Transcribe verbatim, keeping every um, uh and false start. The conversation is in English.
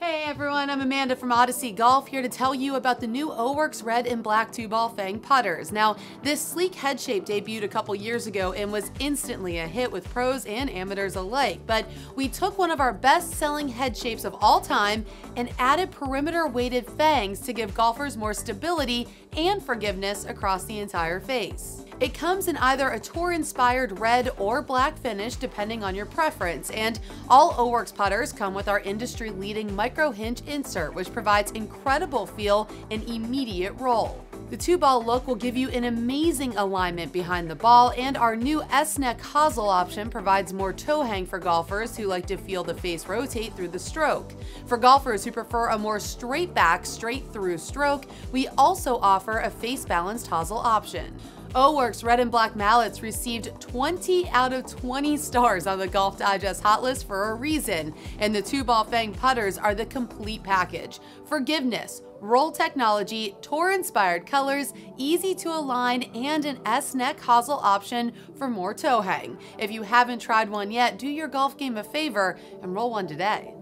Hey everyone, I'm Amanda from Odyssey Golf, here to tell you about the new O-Works red and black two-ball Fang putters. Now, this sleek head shape debuted a couple years ago and was instantly a hit with pros and amateurs alike, but we took one of our best-selling head shapes of all time and added perimeter-weighted fangs to give golfers more stability and forgiveness across the entire face. It comes in either a tour-inspired red or black finish, depending on your preference, and all O-Works putters come with our industry-leading micro-hinge insert, which provides incredible feel and immediate roll. The two-ball look will give you an amazing alignment behind the ball, and our new S-neck hosel option provides more toe hang for golfers who like to feel the face rotate through the stroke. For golfers who prefer a more straight back, straight through stroke, we also offer a face-balanced hosel option. O-Works red and black mallets received twenty out of twenty stars on the Golf Digest hot list for a reason, and the two-ball Fang putters are the complete package. Forgiveness, roll technology, tour-inspired colors, easy to align, and an S-neck hosel option for more toe hang. If you haven't tried one yet, do your golf game a favor and roll one today.